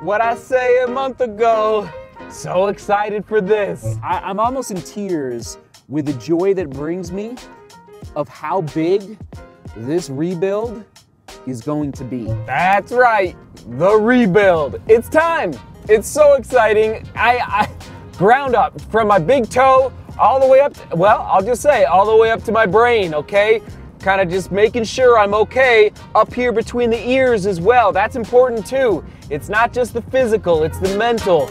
What I say a month ago, so excited for this. I'm almost in tears with the joy that brings me of how big this rebuild is going to be. That's right, the rebuild. It's time. It's so exciting. I ground up from my big toe all the way up, well, I'll just say all the way up to my brain, okay? Kind of just making sure I'm okay up here between the ears as well. That's important too. It's not just the physical, it's the mental.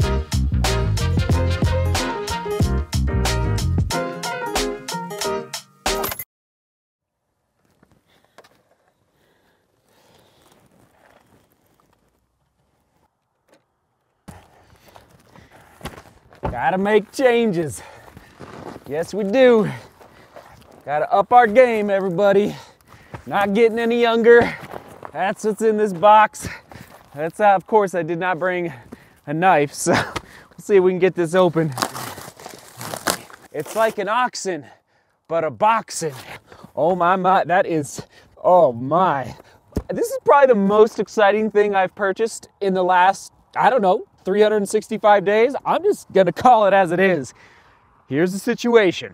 Gotta make changes. Yes, we do. Gotta up our game, everybody. Not getting any younger. That's what's in this box. That's of course, I did not bring a knife, so we'll see if we can get this open. It's like an oxen, but a boxen. Oh my, that is, oh my. This is probably the most exciting thing I've purchased in the last, I don't know, 365 days. I'm just gonna call it as it is. Here's the situation.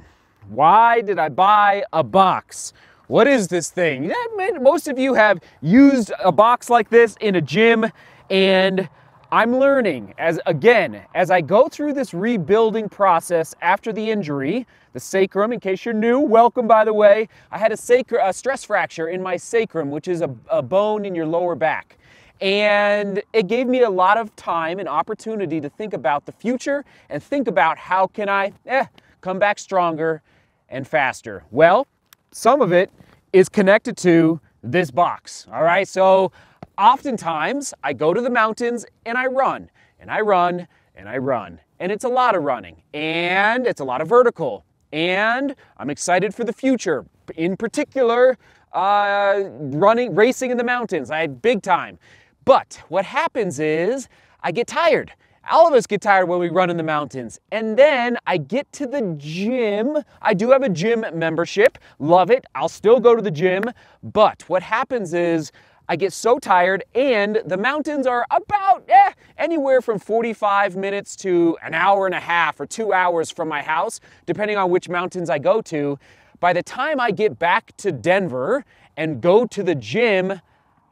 Why did I buy a box? What is this thing? Most of you have used a box like this in a gym, and I'm learning as I go through this rebuilding process after the injury, the sacrum, in case you're new, welcome by the way. I had a stress fracture in my sacrum, which is a bone in your lower back. And it gave me a lot of time and opportunity to think about the future and think about how can I come back stronger and faster. Well, some of it is connected to this box, all right? So oftentimes I go to the mountains and I run and I run and I run. And it's a lot of running and it's a lot of vertical. And I'm excited for the future, in particular, racing in the mountains. I had big time. But what happens is I get tired. All of us get tired when we run in the mountains. And then I get to the gym. I do have a gym membership. Love it. I'll still go to the gym. But what happens is I get so tired, and the mountains are about anywhere from 45 minutes to an hour and a half or 2 hours from my house, depending on which mountains I go to. By the time I get back to Denver and go to the gym,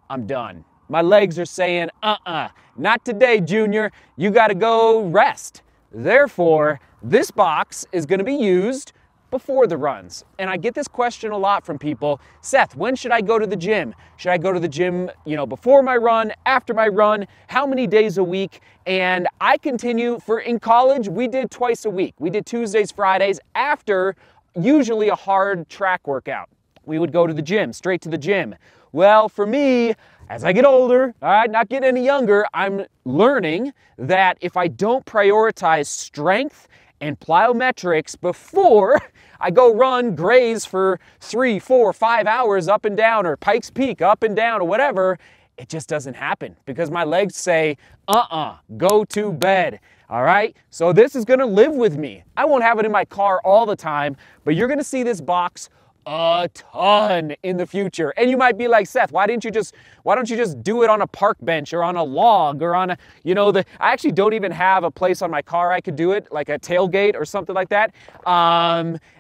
I'm done. My legs are saying, not today, Junior. You gotta go rest. Therefore, this box is gonna be used before the runs. And I get this question a lot from people. Seth, when should I go to the gym? Should I go to the gym, you know, before my run, after my run? How many days a week? And I continue in college, we did twice a week. We did Tuesdays, Fridays, after usually a hard track workout. We would go to the gym, straight to the gym. Well, for me, as I get older, all right, not getting any younger, I'm learning that if I don't prioritize strength and plyometrics before I go run, graze for 3, 4, 5 hours up and down, or Pikes Peak up and down, or whatever, it just doesn't happen because my legs say, go to bed, all right? So this is gonna live with me. I won't have it in my car all the time, but you're gonna see this box a ton in the future. And you might be like, Seth, why don't you just do it on a park bench or on a log or on a, you know, I actually don't even have a place on my car I could do it, like a tailgate or something like that.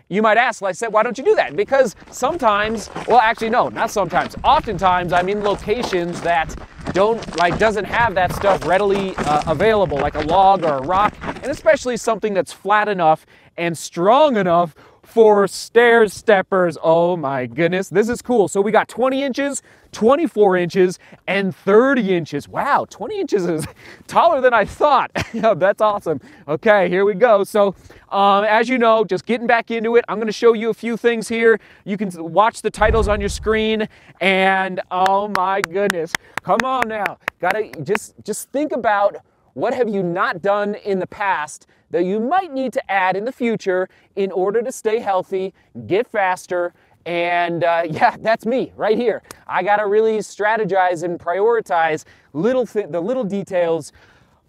You might ask, like, Seth, why don't you do that? Because sometimes, well, actually, no, not sometimes. Oftentimes I'm in locations that doesn't have that stuff readily available, like a log or a rock, and especially something that's flat enough and strong enough for stair steppers. Oh my goodness, this is cool. So we got 20 inches, 24 inches, and 30 inches. Wow, 20 inches is taller than I thought. That's awesome. Okay, here we go. So as you know, just getting back into it, I'm gonna show you a few things here. You can watch the titles on your screen, and oh my goodness, come on now. Gotta just think about what have you not done in the past that you might need to add in the future in order to stay healthy, get faster, and yeah, that's me right here. I gotta really strategize and prioritize the little details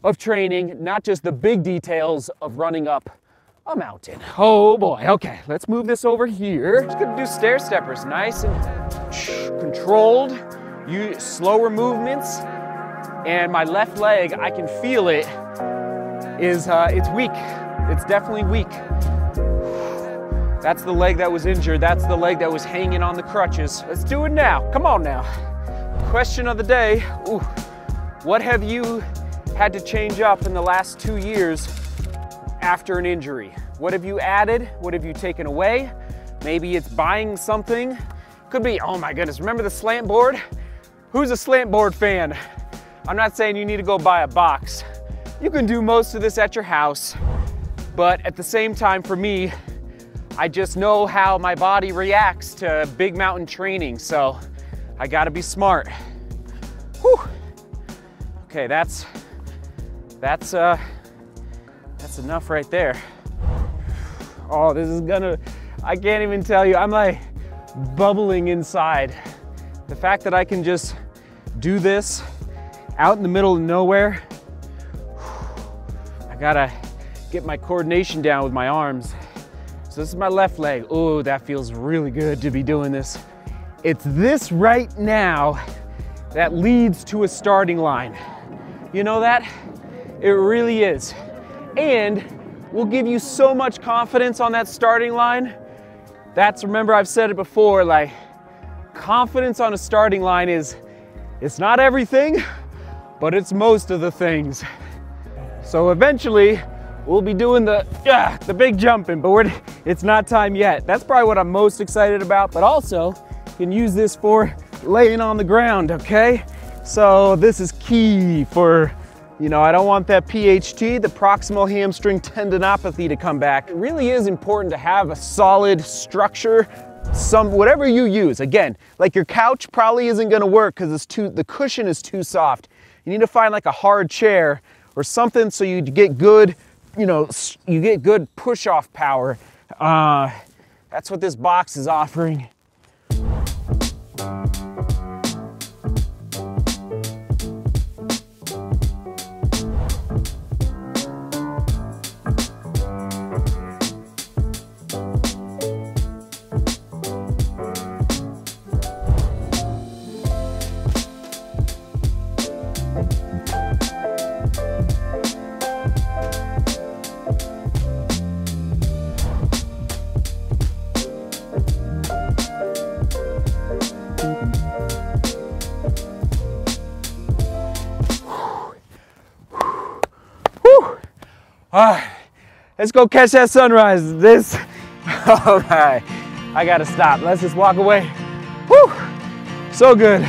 of training, not just the big details of running up a mountain. Oh boy, okay, let's move this over here. Just gonna do stair steppers, nice and controlled, slower movements, and my left leg, I can feel it, it's weak. It's definitely weak. That's the leg that was injured. That's the leg that was hanging on the crutches. Let's do it now, come on now. Question of the day, ooh, what have you had to change up in the last 2 years after an injury? What have you added? What have you taken away? Maybe it's buying something. Could be, oh my goodness, remember the slant board? Who's a slant board fan? I'm not saying you need to go buy a box. You can do most of this at your house, but at the same time for me, I just know how my body reacts to big mountain training, so I gotta be smart. Whew. Okay, that's enough right there. Oh, this is gonna, I can't even tell you, I'm like bubbling inside. The fact that I can just do this out in the middle of nowhere, I gotta get my coordination down with my arms. So this is my left leg. Oh, that feels really good to be doing this. It's this right now that leads to a starting line. You know that? It really is. And will give you so much confidence on that starting line. That's, remember I've said it before, like confidence on a starting line is, it's not everything, but it's most of the things. So eventually, we'll be doing the big jumping, but it's not time yet. That's probably what I'm most excited about, but also can use this for laying on the ground, okay? So this is key for, you know, I don't want that PHT, the proximal hamstring tendinopathy, to come back. It really is important to have a solid structure, whatever you use. Again, like your couch probably isn't gonna work because the cushion is too soft. You need to find like a hard chair or something so you get good, you know, you get good push-off power. That's what this box is offering. All right, let's go catch that sunrise. All right, I gotta stop. Let's just walk away. Woo, so good.